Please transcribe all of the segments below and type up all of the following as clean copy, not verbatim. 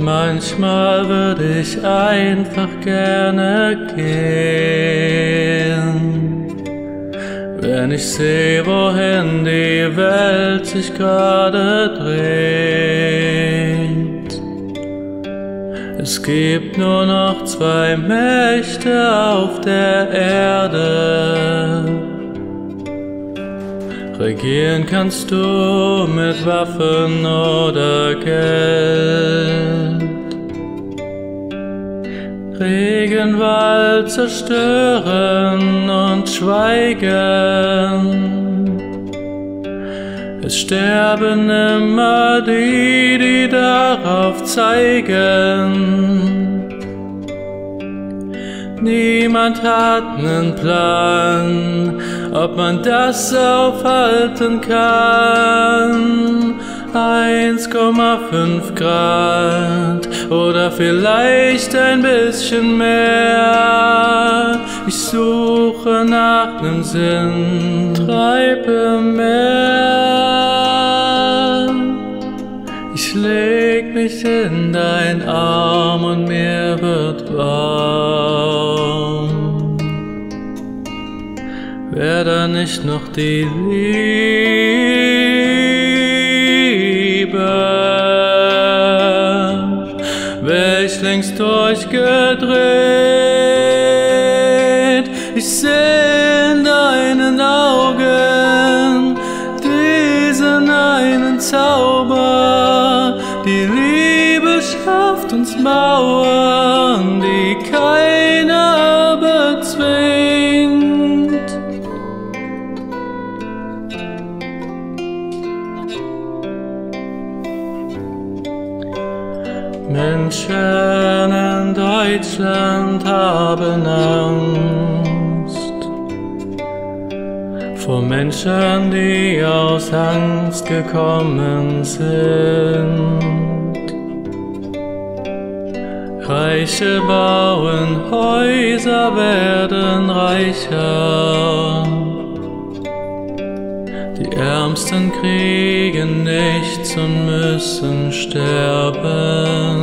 Manchmal würde ich einfach gerne gehen, wenn ich sehe, wohin die Welt sich gerade dreht. Es gibt nur noch zwei Mächte auf der Erde. Regieren kannst du mit Waffen oder Geld. Regenwald zerstören und schweigen. Es sterben immer die, die darauf zeigen. Niemand hat einen Plan, ob man das aufhalten kann. 1,5 Grad oder vielleicht ein bisschen mehr. Ich suche nach einem Sinn, treibe mehr. Ich leg mich in deinen Arm und mir wird warm. Wär da nicht noch die Liebe, wär ich längst durchgedreht. Ich seh in deinen Augen diesen einen Zauber. Die Liebe schafft uns Mauern, die keiner bezwingt. Menschen in Deutschland haben Angst vor Menschen, die aus Angst gekommen sind. Reiche bauen Häuser, werden reicher. Die Ärmsten kriegen nichts und müssen sterben.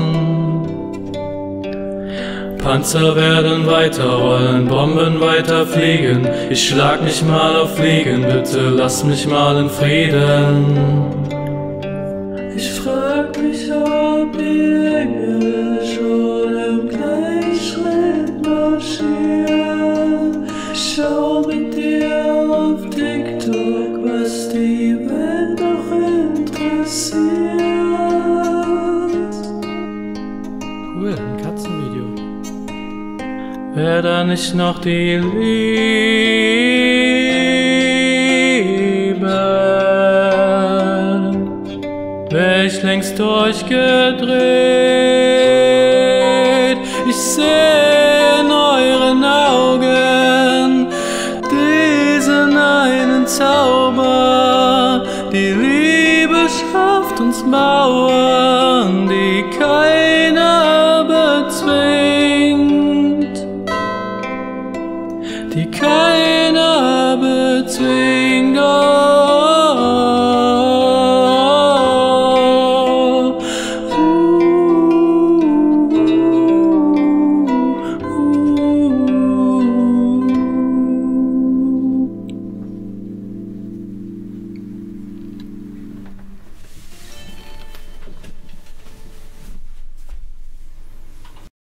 Panzer werden weiterrollen, Bomben weiter fliegen. Ich schlag mich mal auf Fliegen, bitte lass mich mal in Frieden. Ich frag mich, ob die Engel schon im Gleichschritt marschieren. Schau mit dir auf TikTok, was die Welt noch interessiert. Cool, ein Katzenvideo. Wär da nicht noch die Liebe, wär ich längst durchgedreht. Ich seh in euren Augen diesen einen Zauber. Die Liebe schafft uns Mauern, die keiner bezwingt. Die keiner bezwingt.